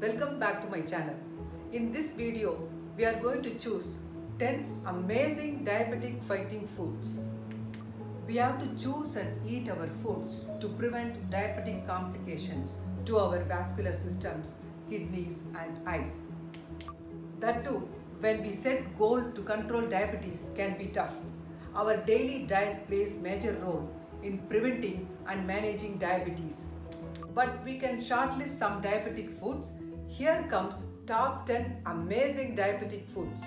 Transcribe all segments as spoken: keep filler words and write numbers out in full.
Welcome back to my channel. In this video, we are going to choose ten amazing diabetic fighting foods. We have to choose and eat our foods to prevent diabetic complications to our vascular systems, kidneys and eyes. That too, when we set goals to control diabetes can be tough. Our daily diet plays major role in preventing and managing diabetes. But we can shortlist some diabetic foods. Here comes top ten amazing diabetic foods.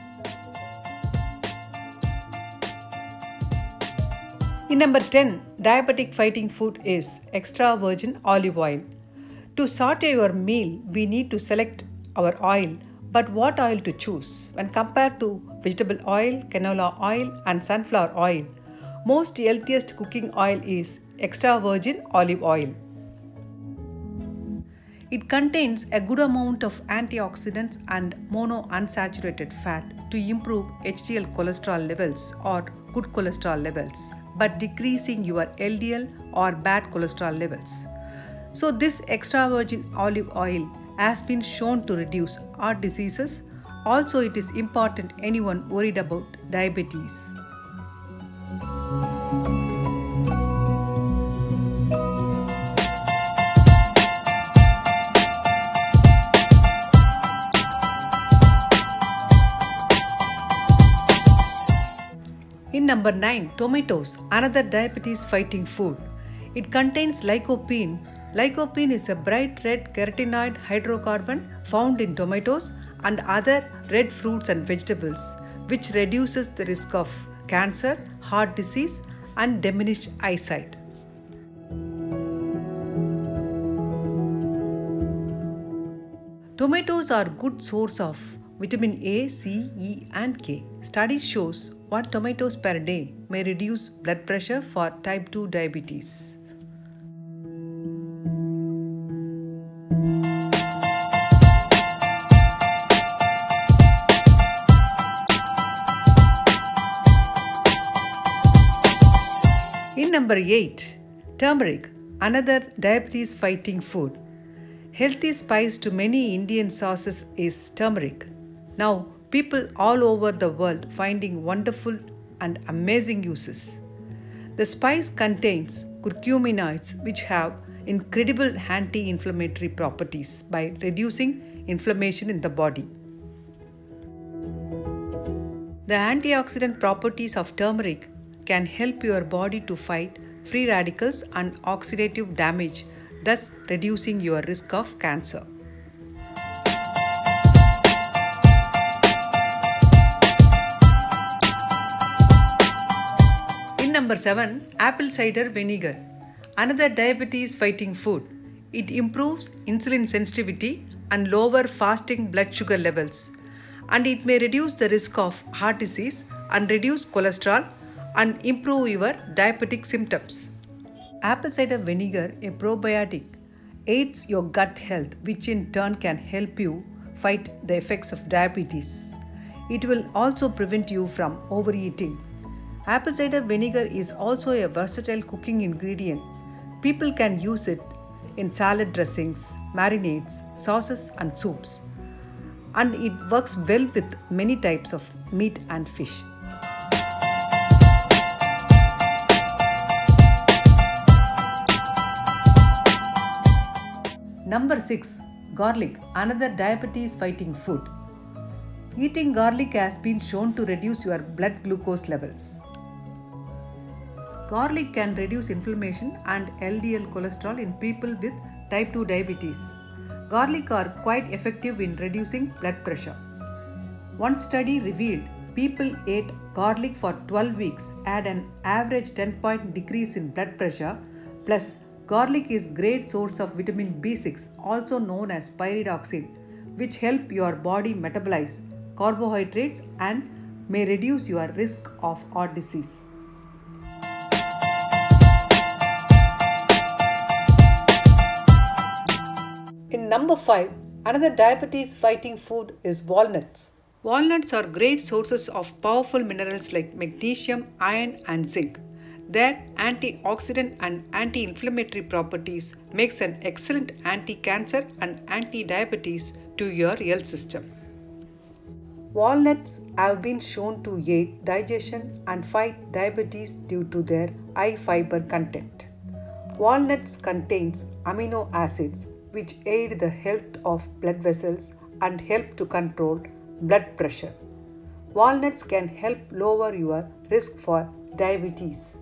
In number ten, diabetic fighting food is extra virgin olive oil. To saute your meal, we need to select our oil. But what oil to choose? When compared to vegetable oil, canola oil and sunflower oil, most healthiest cooking oil is extra virgin olive oil. It contains a good amount of antioxidants and monounsaturated fat to improve H D L cholesterol levels or good cholesterol levels, but decreasing your L D L or bad cholesterol levels. So this extra virgin olive oil has been shown to reduce heart diseases. Also, it is important anyone worried about diabetes. In number nine, tomatoes, another diabetes fighting food. It contains lycopene. Lycopene is a bright red carotenoid hydrocarbon found in tomatoes and other red fruits and vegetables, which reduces the risk of cancer, heart disease, and diminished eyesight. Tomatoes are a good source of vitamin A, C, E, and K. Studies shows one tomatoes per day may reduce blood pressure for type two diabetes. In number eight, turmeric, another diabetes fighting food. Healthy spice to many Indian sauces is turmeric. Now, people all over the world finding wonderful and amazing uses. The spice contains curcuminoids, which have incredible anti-inflammatory properties by reducing inflammation in the body. The antioxidant properties of turmeric can help your body to fight free radicals and oxidative damage, thus reducing your risk of cancer. In number seven, apple cider vinegar, another diabetes fighting food. It improves insulin sensitivity and lower fasting blood sugar levels, and it may reduce the risk of heart disease and reduce cholesterol and improve your diabetic symptoms. Apple cider vinegar, a probiotic, aids your gut health, which in turn can help you fight the effects of diabetes. It will also prevent you from overeating. Apple cider vinegar is also a versatile cooking ingredient. People can use it in salad dressings, marinades, sauces and soups. And it works well with many types of meat and fish. Number six, garlic, another diabetes fighting food. Eating garlic has been shown to reduce your blood glucose levels. Garlic can reduce inflammation and L D L cholesterol in people with type two diabetes. Garlic are quite effective in reducing blood pressure. One study revealed people ate garlic for twelve weeks had an average ten point decrease in blood pressure. Plus, garlic is a great source of vitamin B six, also known as pyridoxine, which help your body metabolize carbohydrates and may reduce your risk of heart disease. In number five, another diabetes fighting food is walnuts. Walnuts are great sources of powerful minerals like magnesium, iron and zinc. Their antioxidant and anti-inflammatory properties makes an excellent anti-cancer and anti-diabetes to your health system. Walnuts have been shown to aid digestion and fight diabetes due to their high fiber content. Walnuts contains amino acids which aid the health of blood vessels and help to control blood pressure. Walnuts can help lower your risk for diabetes.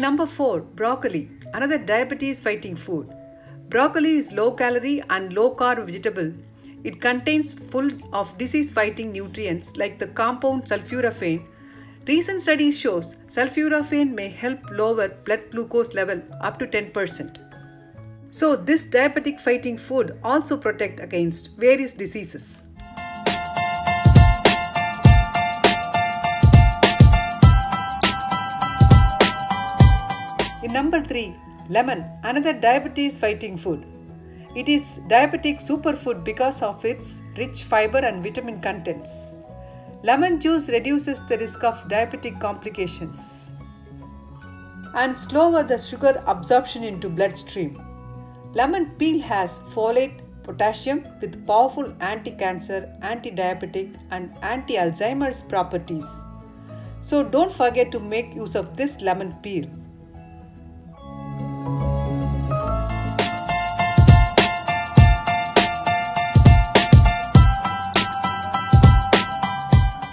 Number four, broccoli, another diabetes fighting food. Broccoli is low calorie and low carb vegetable. It contains full of disease fighting nutrients like the compound sulforaphane. Recent studies shows sulforaphane may help lower blood glucose level up to ten percent. So this diabetic fighting food also protect against various diseases. In number three, lemon, another diabetes fighting food. It is diabetic superfood because of its rich fiber and vitamin contents. Lemon juice reduces the risk of diabetic complications and slower the sugar absorption into bloodstream. Lemon peel has folate, potassium with powerful anti-cancer, anti-diabetic and anti-Alzheimer's properties. So don't forget to make use of this lemon peel.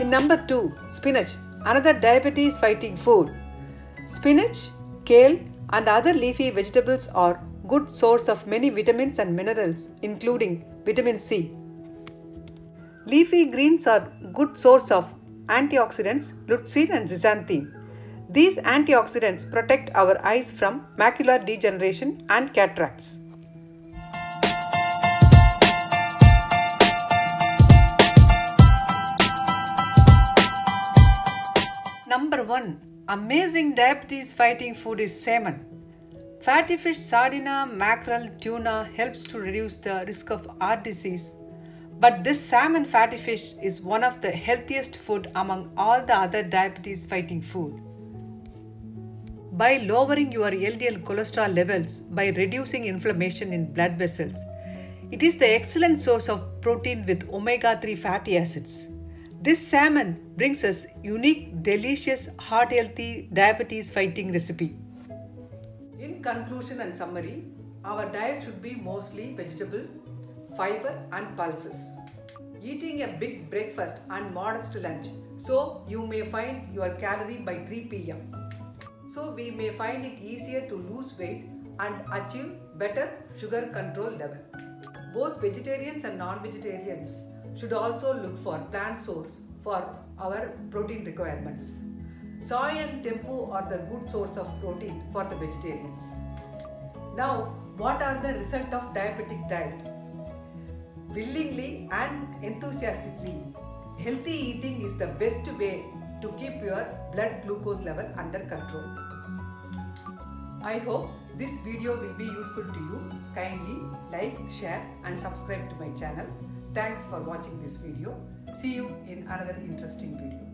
Number two, spinach, another diabetes fighting food. Spinach, kale and other leafy vegetables are good source of many vitamins and minerals including vitamin C. Leafy greens are good source of antioxidants, lutein and zeaxanthin. These antioxidants protect our eyes from macular degeneration and cataracts. Number one. Amazing diabetes fighting food is salmon. Fatty fish, sardina, mackerel, tuna helps to reduce the risk of heart disease. But this salmon fatty fish is one of the healthiest food among all the other diabetes fighting food. By lowering your L D L cholesterol levels by reducing inflammation in blood vessels, it is the excellent source of protein with omega three fatty acids. This salmon brings us unique, delicious, heart-healthy, diabetes-fighting recipe. In conclusion and summary, our diet should be mostly vegetable, fiber and pulses. Eating a big breakfast and modest lunch, so you may find your calorie by three p m So we may find it easier to lose weight and achieve better sugar control level. Both vegetarians and non-vegetarians should also look for plant source for our protein requirements. Soy and tempeh are the good source of protein for the vegetarians. Now, what are the results of diabetic diet? Willingly and enthusiastically, healthy eating is the best way to keep your blood glucose level under control. I hope this video will be useful to you. Kindly like, share and subscribe to my channel. Thanks for watching this video. See you in another interesting video.